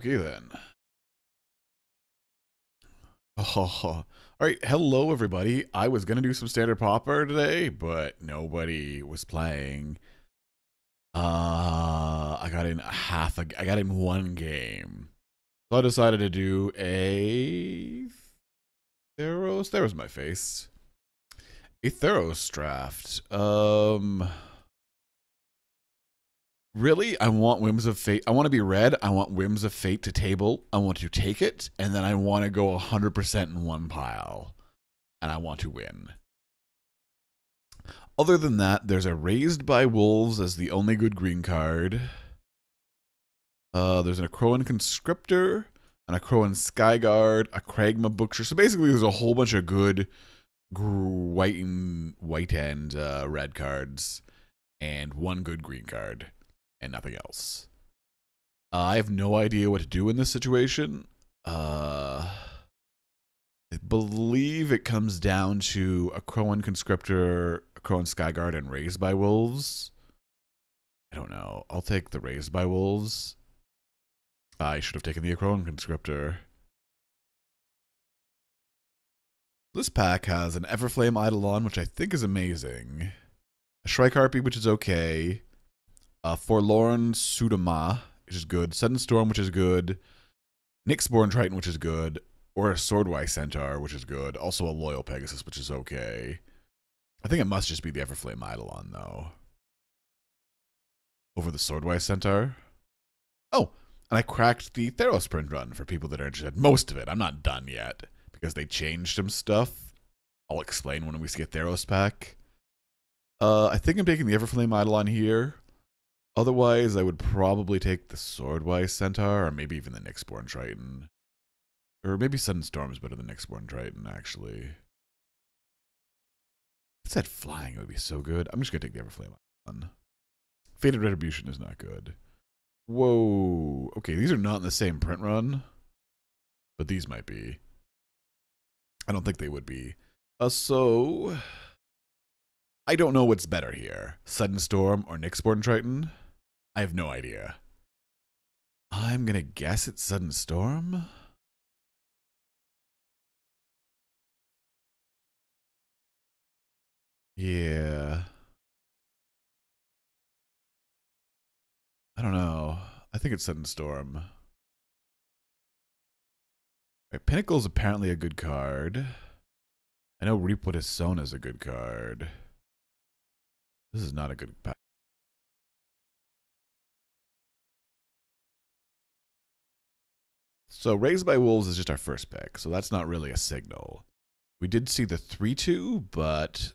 Okay, then. Oh, alright, hello everybody. I was going to do some standard popper today, but nobody was playing. I got in I got in one game. So I decided to do a Theros. There was my face. A Theros draft. Really, I want Whims of Fate. I want to be red. I want Whims of Fate to table. I want to take it, and then I want to go 100% in one pile, and I want to win. Other than that, there's a Raised by Wolves as the only good green card. There's an Akroan Conscriptor, an Akroan Skyguard, a Kragma Bookshare. So basically, there's a whole bunch of good white and red cards, and one good green card. And nothing else. I have no idea what to do in this situation. I believe it comes down to Akroan Conscriptor, Akroan Skyguard, and Raised by Wolves. I don't know. I'll take the Raised by Wolves. I should have taken the Akroan Conscriptor. This pack has an Everflame Eidolon, which I think is amazing. A Shrike Harpy, which is okay. Forlorn Pseudamma, which is good. Sudden Storm, which is good. Nyxborn Triton, which is good. Or a Swordwise Centaur, which is good. Also a Loyal Pegasus, which is okay. I think it must just be the Everflame Eidolon, though. Over the Swordwise Centaur. Oh, and I cracked the Theros print run for people that are interested. Most of it. I'm not done yet, because they changed some stuff. I'll explain when we see a Theros pack. I think I'm taking the Everflame Eidolon here. Otherwise, I would probably take the Swordwise Centaur, or maybe even the Nyxborn Triton. Or maybe Sudden Storm is better than Nyxborn Triton, actually. If it said flying, it would be so good. I'm just going to take the Everflame one. Fated Retribution is not good. Whoa. Okay, these are not in the same print run. But these might be. I don't think they would be. So, I don't know what's better here. Sudden Storm or Nyxborn Triton? I have no idea. I'm gonna guess it's Sudden Storm. Yeah. I don't know. I think it's Sudden Storm. Right, Pinnacle's apparently a good card. I know Reap What Is Sown is a good card. This is not a good pack. So Raised by Wolves is just our first pick, so that's not really a signal. We did see the 3-2, but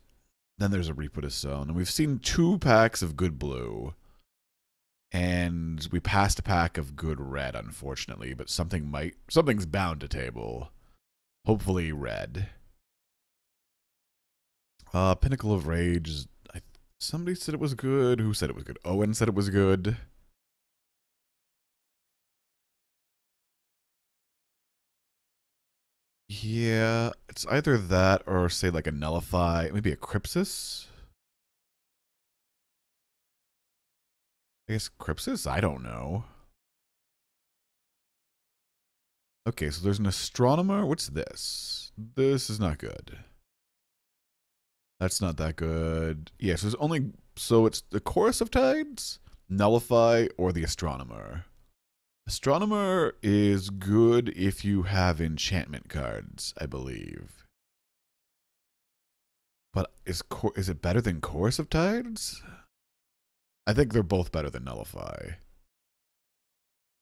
then there's a Reap What Is Sown, and we've seen two packs of good blue. And we passed a pack of good red, unfortunately, but something's bound to table. Hopefully red. Pinnacle of Rage is... Somebody said it was good. Who said it was good? Owen said it was good. Yeah, it's either that or, say, like a Nullify. Maybe a Crypsis? I guess Crypsis? I don't know. Okay, so there's an Astronomer. What's this? This is not good. That's not that good. Yeah, so there's only... So it's the Chorus of Tides, Nullify, or the Astronomer. Astronomer is good if you have enchantment cards, I believe. But is it better than Chorus of Tides? I think they're both better than Nullify.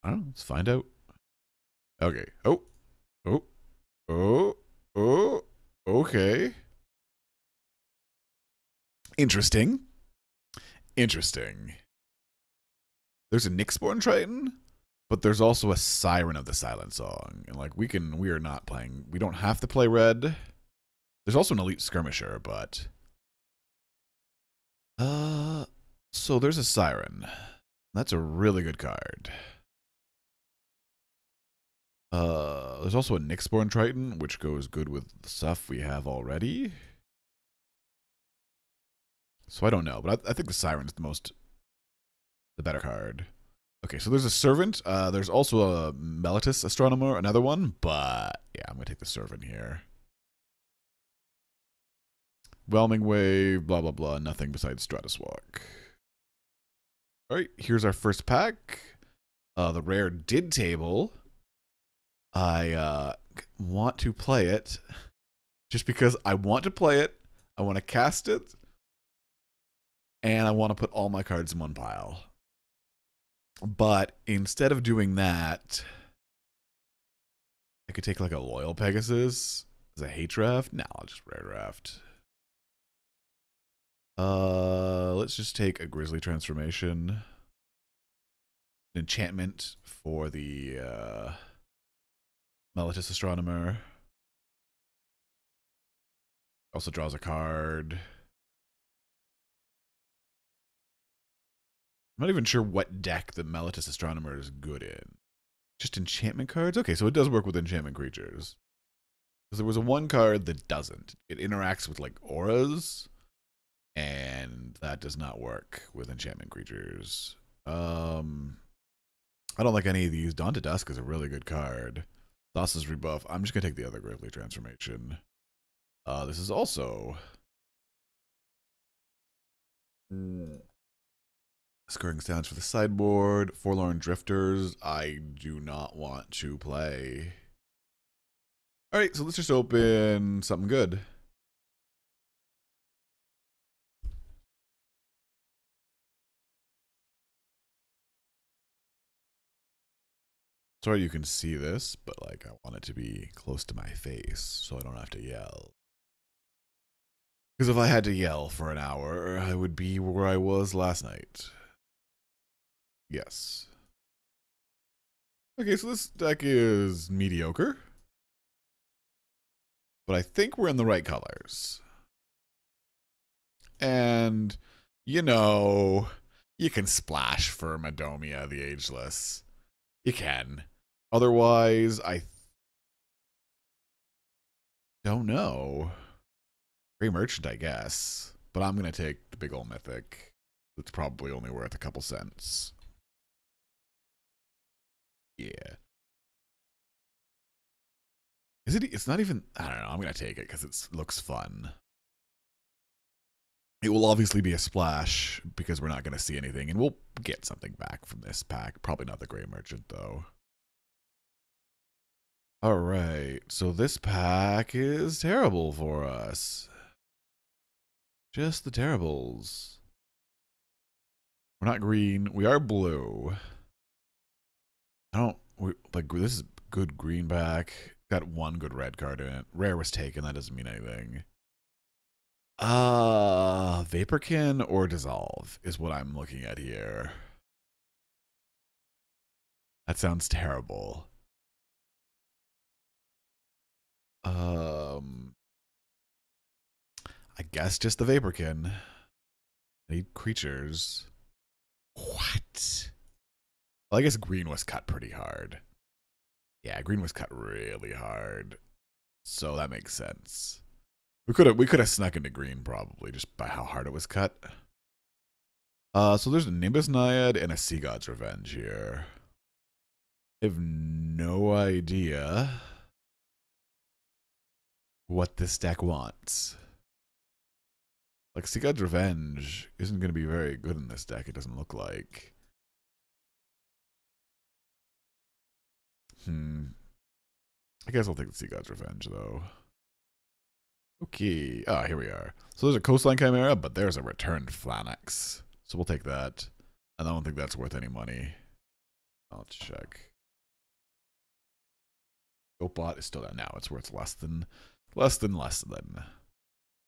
I don't know. Let's find out. Okay. Oh. Oh. Oh. Oh. Okay. Interesting. Interesting. There's a Nyxborn Triton, but there's also a Siren of the Silent Song. And like we are not playing, we don't have to play red. There's also an Elite Skirmisher, but so there's a Siren. That's a really good card. There's also a Nyxborn Triton, which goes good with the stuff we have already. So I don't know, but I think the Siren's the better card. Okay, so there's a Servant. There's also a Meletis Astronomer, another one, but yeah, I'm going to take the Servant here. Whelming Wave, blah, blah, blah. Nothing besides Stratus Walk. All right, here's our first pack. The rare did table. I want to play it just because I want to play it. I want to cast it. And I want to put all my cards in one pile. But instead of doing that, I could take like a Loyal Pegasus as a hate draft. No, I'll just rare draft. Let's just take a Grizzly Transformation. An enchantment for the Meletis Astronomer. Also draws a card. I'm not even sure what deck the Meletis Astronomer is good in. Just enchantment cards? Okay, so it does work with enchantment creatures. Because there was a one card that doesn't. It interacts with, like, auras, and that does not work with enchantment creatures. I don't like any of these. Dawn to Dusk is a really good card. Thassa's Rebuff. I'm just going to take the other Grizzly Transformation. This is also... Scurrying Sounds for the sideboard. Forlorn Drifters, I do not want to play. All right, so let's just open something good. Sorry you can see this, but like I want it to be close to my face so I don't have to yell. Because if I had to yell for an hour, I would be where I was last night. Yes. Okay, so this deck is mediocre. But I think we're in the right colors. And, you know, you can splash for Madomia the Ageless. You can. Otherwise, I don't know. Gray Merchant, I guess. But I'm going to take the big old mythic. It's probably only worth a couple cents. Yeah. Is it? It's not even... I don't know. I'm going to take it because it looks fun. It will obviously be a splash because we're not going to see anything. And we'll get something back from this pack. Probably not the Gray Merchant, though. All right. So this pack is terrible for us. Just the terribles. We're not green. We are blue. I don't, like, this is good green back. Got one good red card in it. Rare was taken. That doesn't mean anything. Vaporkin or Dissolve is what I'm looking at here. That sounds terrible. I guess just the Vaporkin. I need creatures. What? Well, I guess green was cut pretty hard. Yeah, green was cut really hard. So that makes sense. We could have snuck into green probably just by how hard it was cut. So there's a Nimbus Naiad and a Sea God's Revenge here. I have no idea what this deck wants. Like, Sea God's Revenge isn't going to be very good in this deck, it doesn't look like. I guess I'll take the Sea God's Revenge, though. Okay. Ah, here we are. So there's a Coastline Chimera, but there's a Returned Phalanx. So we'll take that. And I don't think that's worth any money. I'll check. Gopot is still down now. It's worth less than.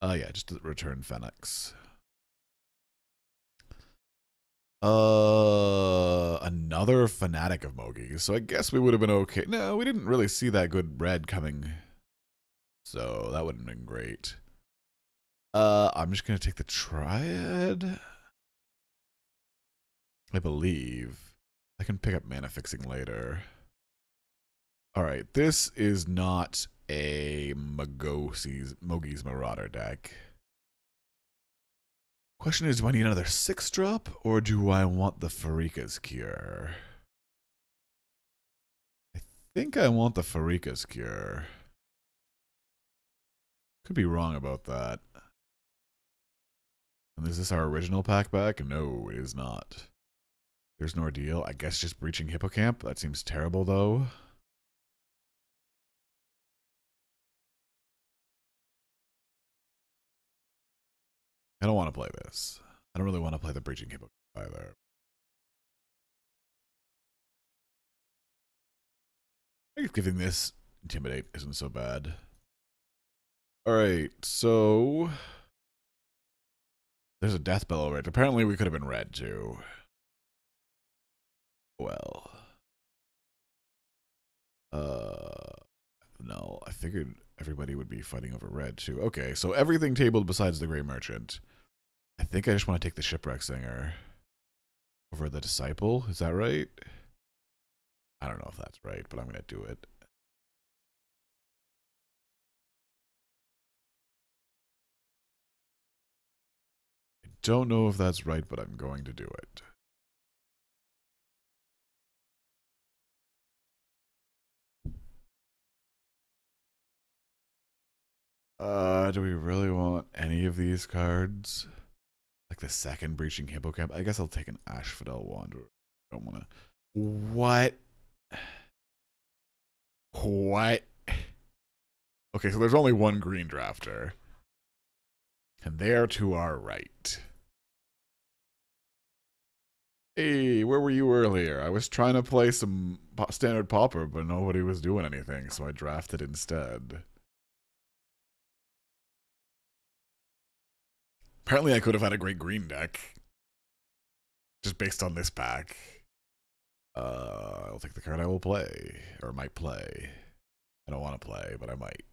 Yeah, just the Returned Phalanx. Another Fanatic of Mogi. So I guess we would have been okay. No, we didn't really see that good red coming. So that wouldn't have been great. I'm just going to take the Triad. I believe. I can pick up mana fixing later. Alright, this is not a Mogi's Marauder deck. Question is, do I need another 6-drop, or do I want the Pharika's Cure? I think I want the Pharika's Cure. Could be wrong about that. And is this our original pack back? No, it is not. There's an ordeal. I guess just Breaching Hippocamp. That seems terrible, though. I don't want to play this. I don't really want to play the Breaching Hippocamp either. I think giving this Intimidate isn't so bad. Alright, so... there's a Death Bellow red. Apparently we could have been red, too. Well... no, I figured everybody would be fighting over red, too. Okay, so everything tabled besides the Gray Merchant. I think I just want to take the Shipwreck Singer over the Disciple. Is that right? I don't know if that's right, but I'm going to do it. Don't know if that's right, but I'm going to do it. Do we really want any of these cards? Like the second Breaching Hippocamp? I guess I'll take an Asphodel Wanderer. I don't want to... What? What? Okay, so there's only one green drafter. And they are to our right. Hey, where were you earlier? I was trying to play some standard Pauper, but nobody was doing anything, so I drafted instead. Apparently I could have had a great green deck. Just based on this pack. I'll take the card I will play. Or might play. I don't want to play, but I might.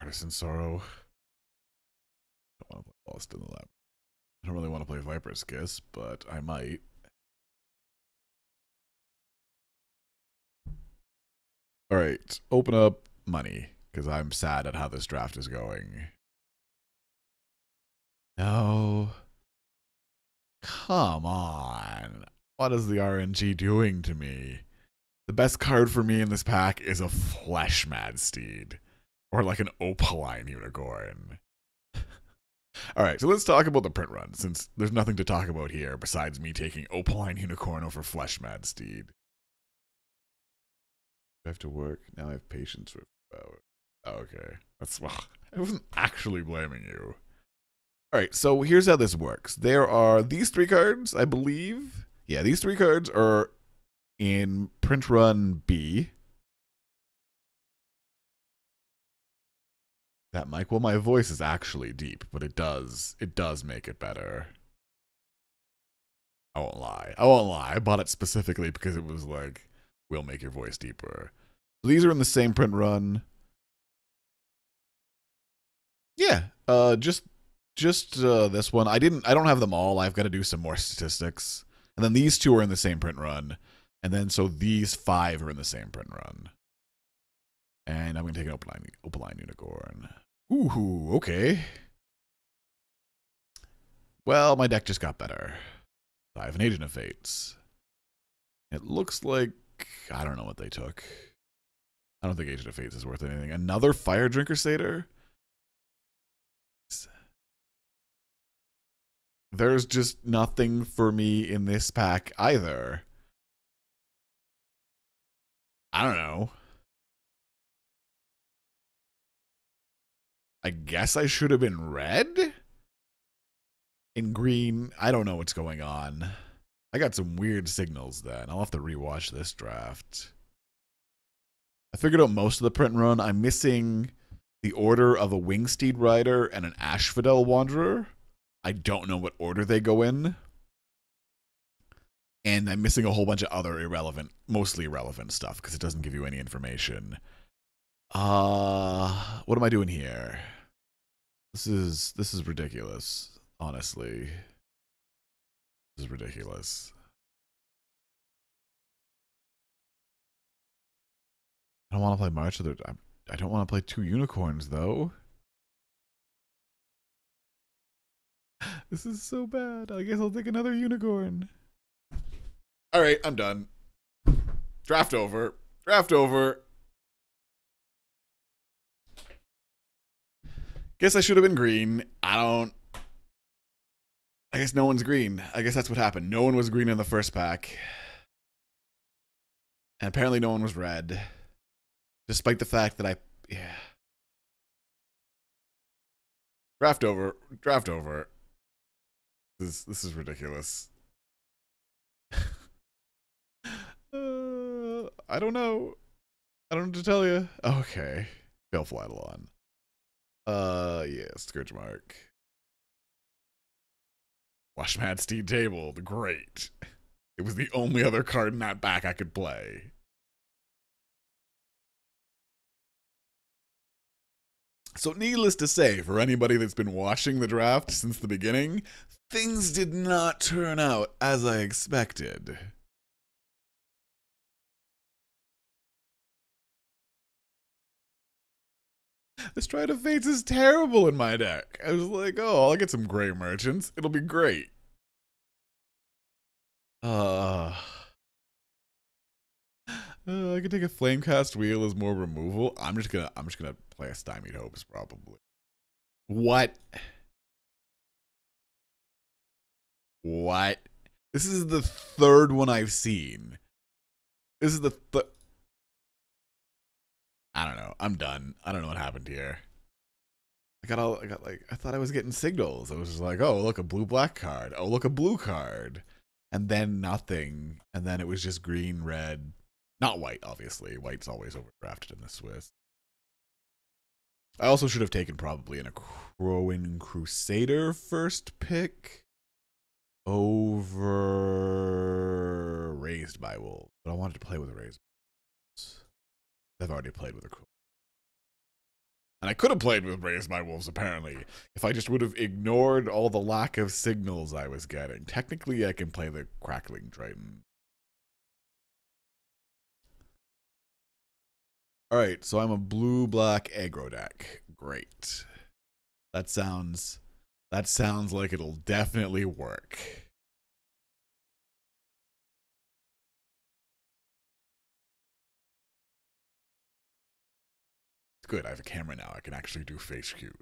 Artisan Sorrow. I don't want to play Lost in the Lab. I don't really want to play Viper's Kiss, but I might. Alright, open up money, because I'm sad at how this draft is going. No. Come on. What is the RNG doing to me? The best card for me in this pack is a Flesh Mad Steed. Or like an Opaline Unicorn. Alright, so let's talk about the print run, since there's nothing to talk about here besides me taking Opaline Unicorn over Flesh Mad Steed. I have to work. Now I have patience for... Oh, okay. That's... Well, I wasn't actually blaming you. Alright, so here's how this works. There are these three cards, I believe. Yeah, these three cards are... in print run B. That mic, well, my voice is actually deep, but it does make it better. I won't lie. I won't lie. I bought it specifically because it was like, we'll make your voice deeper. So these are in the same print run. Yeah, just this one. I don't have them all. I've got to do some more statistics. And then these two are in the same print run. And then, so these five are in the same print run. And I'm going to take an Opaline Unicorn. Ooh, okay. Well, my deck just got better. I have an Agent of Fates. It looks like... I don't know what they took. I don't think Agent of Fates is worth anything. Another Fire Drinker Satyr? There's just nothing for me in this pack either. I don't know. I guess I should have been red? In green, I don't know what's going on. I got some weird signals then. I'll have to rewatch this draft. I figured out most of the print run. I'm missing the order of a Wingsteed Rider and an Asphodel Wanderer. I don't know what order they go in. And I'm missing a whole bunch of other irrelevant, mostly irrelevant stuff, because it doesn't give you any information. What am I doing here? This is ridiculous, honestly. This is ridiculous. I don't want to play much. I don't want to play two unicorns, though. This is so bad. I guess I'll take another unicorn. All right, I'm done. Draft over. Draft over. Guess I should have been green. I guess no one's green. I guess that's what happened. No one was green in the first pack. And apparently no one was red. Despite the fact that yeah. Draft over. Draft over. This is ridiculous. I don't know. I don't know what to tell you. Okay. Fail Eidolon. Yeah, Scourge Mark. Flesh Mad Steed tabled. Great. It was the only other card in that back I could play. So needless to say, for anybody that's been watching the draft since the beginning, things did not turn out as I expected. This Triton of Fates is terrible in my deck. I was like, oh, I'll get some Gray Merchants. It'll be great. I could take a Flamecast Wheel as more removal. I'm just gonna play a Stymied Hopes probably. What? This is the third one I've seen. This is the I don't know. I'm done. I don't know what happened here. I thought I was getting signals. I was just like, oh, look, a blue-black card. Oh, look, a blue card. And then nothing. And then it was just green, red. Not white, obviously. White's always overdrafted in the Swiss. I also should have taken probably an Akroan Crusader first pick over Raised by Wolves. But I wanted to play with a Raised by Wolves. I've already played with Akroan. And I could have played with Raised by Wolves, apparently, if I just would have ignored all the lack of signals I was getting. Technically, I can play the Crackling Triton. Alright, so I'm a blue-black aggro deck. Great. That sounds like it'll definitely work. It's good, I have a camera now. I can actually do face cues.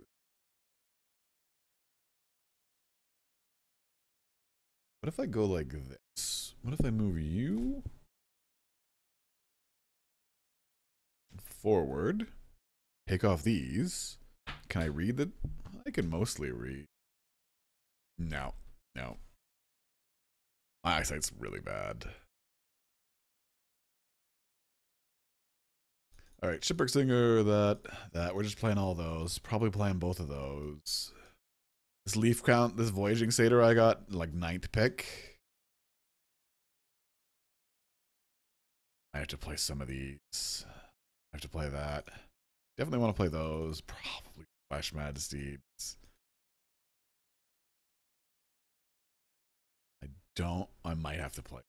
What if I go like this? What if I move you? Forward, take off these. Can I read the? I can mostly read. No, no. My eyesight's really bad. All right, Shipwreck Singer. That we're just playing all those. Probably playing both of those. This Leaf Count, this Voyaging Satyr, I got like 9th pick. I have to play some of these. I have to play that. Definitely want to play those. Probably Flesh Mad Steeds. I might have to play.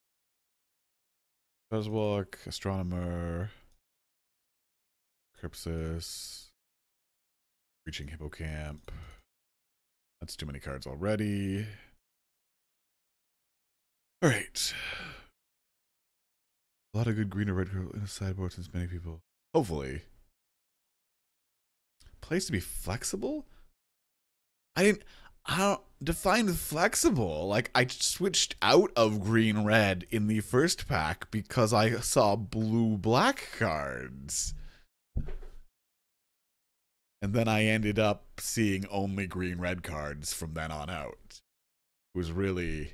Shipwreck, Astronomer, Crypsis, Breaching Hippocamp. That's too many cards already. Alright. A lot of good green or red in a sideboard since many people. Hopefully. Plays to be flexible? I don't define flexible. Like, I switched out of green-red in the first pack because I saw blue-black cards. And then I ended up seeing only green-red cards from then on out. It was really,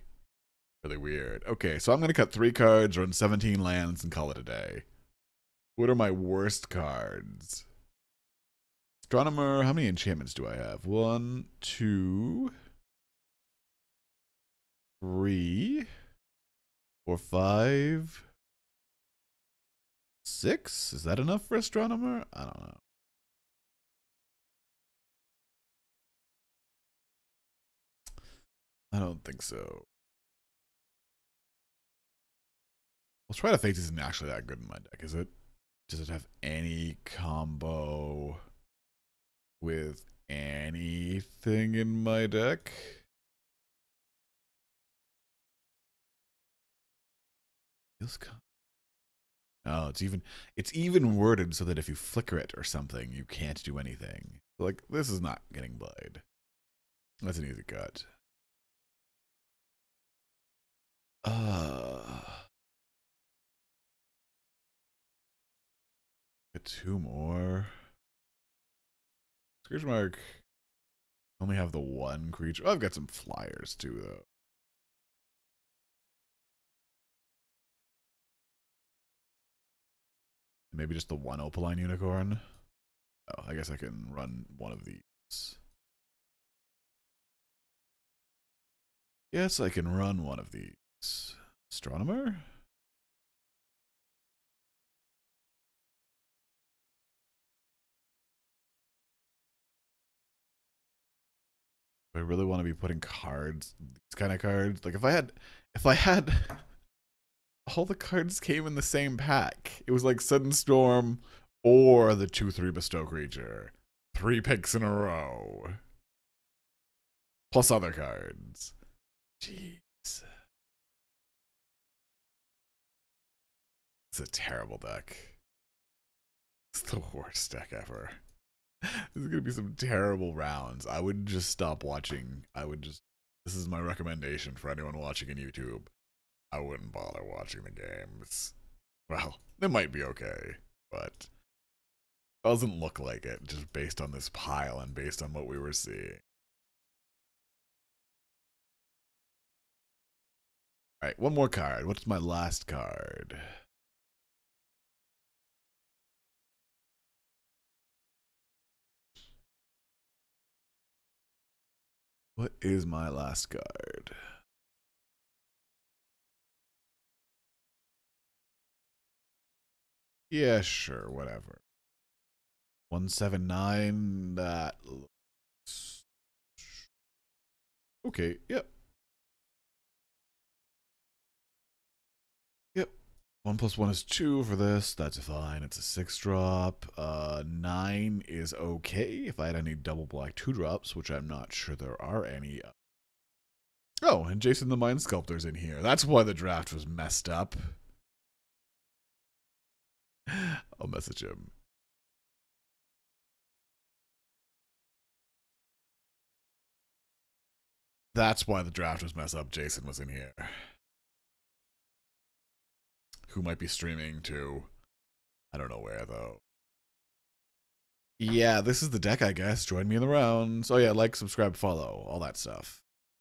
really weird. Okay, so I'm going to cut 3 cards, run 17 lands, and call it a day. What are my worst cards? Astronomer, how many enchantments do I have? 1, 2, 3, 4, 5, 6? Is that enough for Astronomer? I don't know. I don't think so. Well, Swordwise Centaur isn't actually that good in my deck, is it? Does it have any combo with anything in my deck? Oh, it's even worded so that if you flicker it or something, you can't do anything. Like, this is not getting played. That's an easy cut. Get two more. Scourge Mark. Only have the one creature. Oh, I've got some flyers too, though. Maybe just the one Opaline Unicorn. Oh, I guess I can run one of these. Yes, I can run one of these. Astronomer? Do I really want to be putting cards, these kind of cards? Like, if I had all the cards came in the same pack. It was like Sudden Storm or the 2/3 bestow creature. 3 picks in a row. Plus other cards. Jeez. It's a terrible deck. It's the worst deck ever. There's gonna be some terrible rounds. I would just stop watching. This is my recommendation for anyone watching on YouTube. I wouldn't bother watching the games. Well, it might be okay, but doesn't look like it, just based on this pile and based on what we were seeing. Alright, one more card. What's my last card? What is my last card? Yeah, sure, whatever. 179, that looks... Okay, yep. Yep. 1 + 1 is 2 for this. That's fine. It's a 6-drop. 9 is okay. If I had any double black 2-drops, which I'm not sure there are any. Oh, and Jason the Mind Sculptor's in here. That's why the draft was messed up. I'll message him. That's why the draft was messed up. Jason was in here. Who might be streaming to... I don't know where, though. Yeah, this is the deck, I guess. Join me in the rounds. Oh, yeah, like, subscribe, follow. All that stuff.